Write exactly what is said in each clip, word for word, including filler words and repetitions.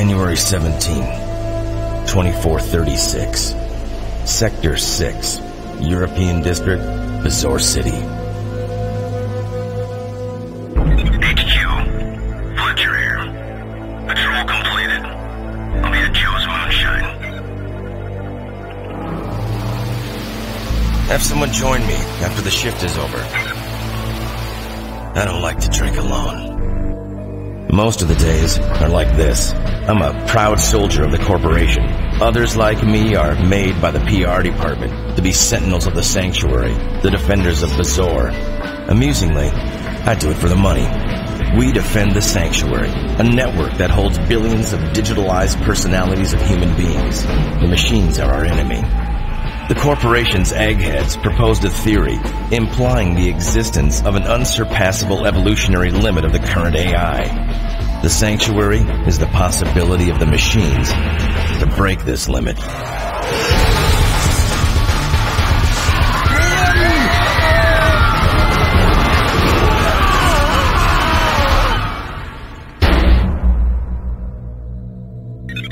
January seventeenth, twenty-four thirty-six, Sector six, European District, Bazaar City. H Q, Fletcher here. Patrol completed. I'll be at Joe's Moonshine. Have someone join me after the shift is over. I don't like to drink alone. Most of the days are like this. I'm a proud soldier of the corporation. Others like me are made by the P R department to be sentinels of the sanctuary, the defenders of Bazaar. Amusingly, I do it for the money. We defend the sanctuary, a network that holds billions of digitalized personalities of human beings. The machines are our enemy. The corporation's eggheads proposed a theory implying the existence of an unsurpassable evolutionary limit of the current A I. The sanctuary is the possibility of the machines to break this limit.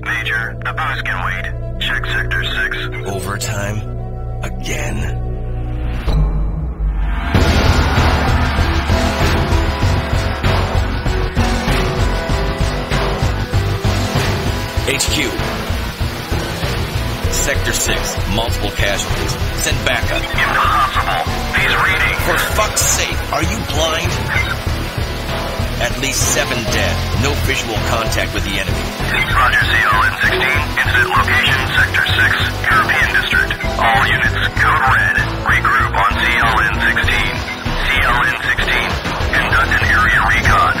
Major, the boss can wait. Check Sector six. Overtime? Again? H Q. Sector six. Multiple casualties. Send backup. In the hospital. He's reading. For fuck's sake, are you blind? At least seven dead. No visual contact with the enemy. Roger, C L A sixteen. Incident location, Sector six, European District. All units, code red. Regroup on C L A sixteen. C L A sixteen, conduct an area recon.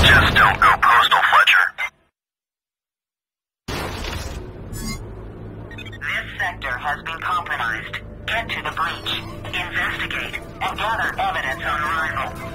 Just don't go postal, Fletcher. This sector has been compromised. Get to the breach, investigate, and gather evidence on arrival.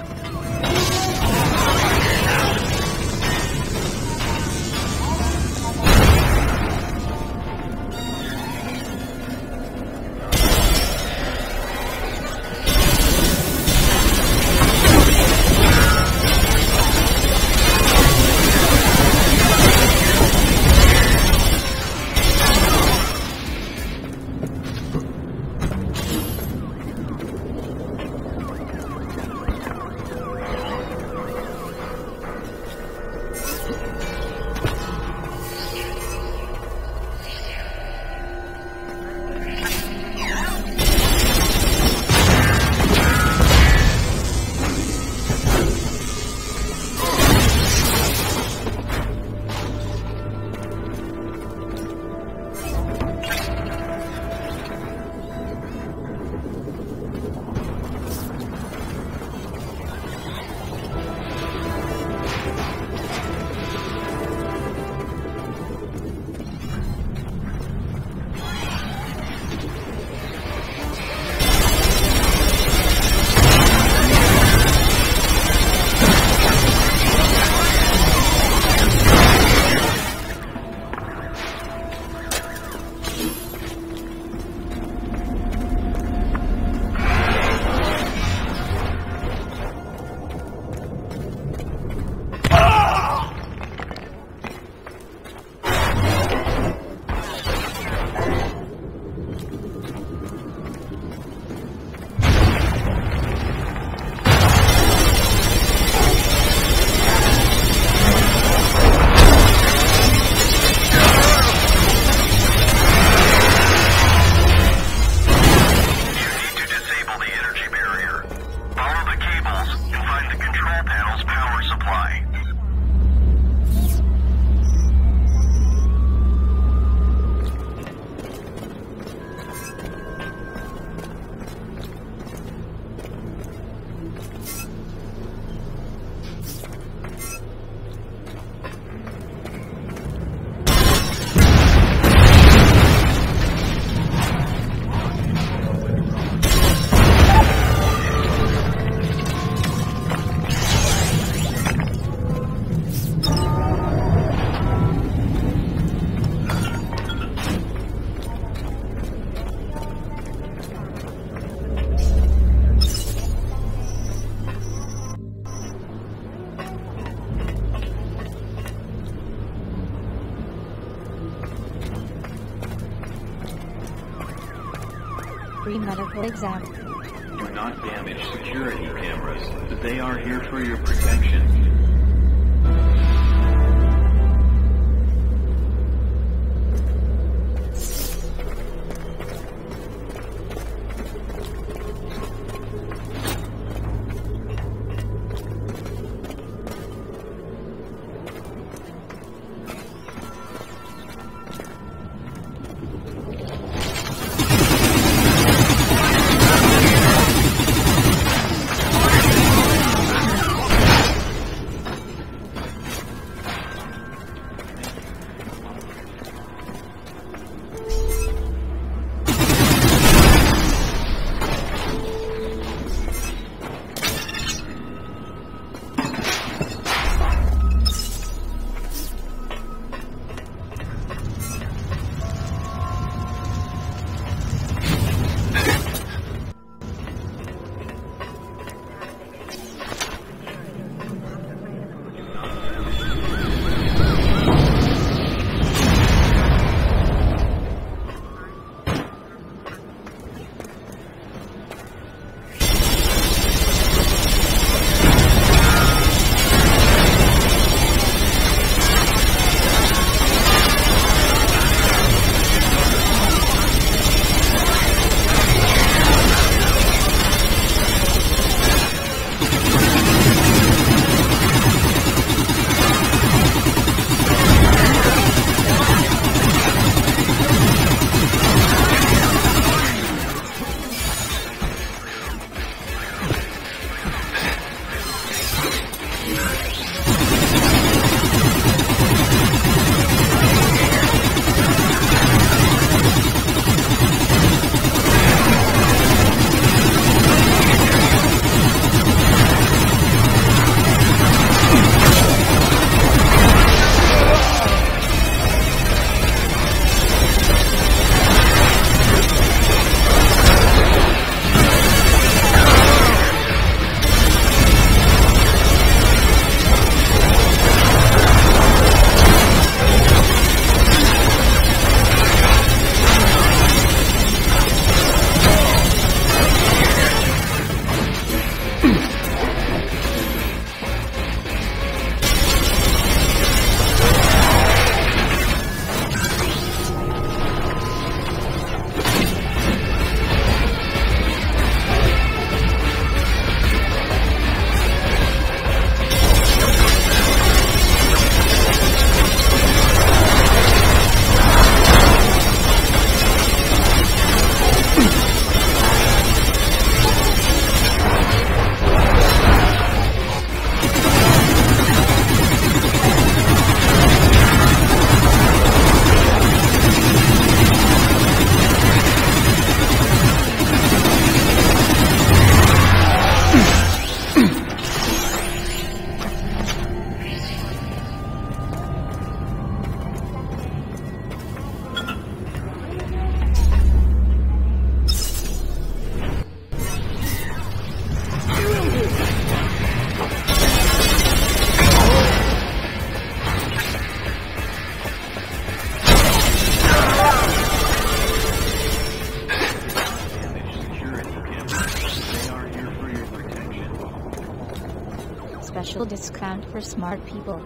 medical exam. Do not damage security cameras. They are here for your protection. Special discount for smart people.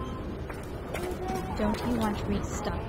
Don't you want free stuff?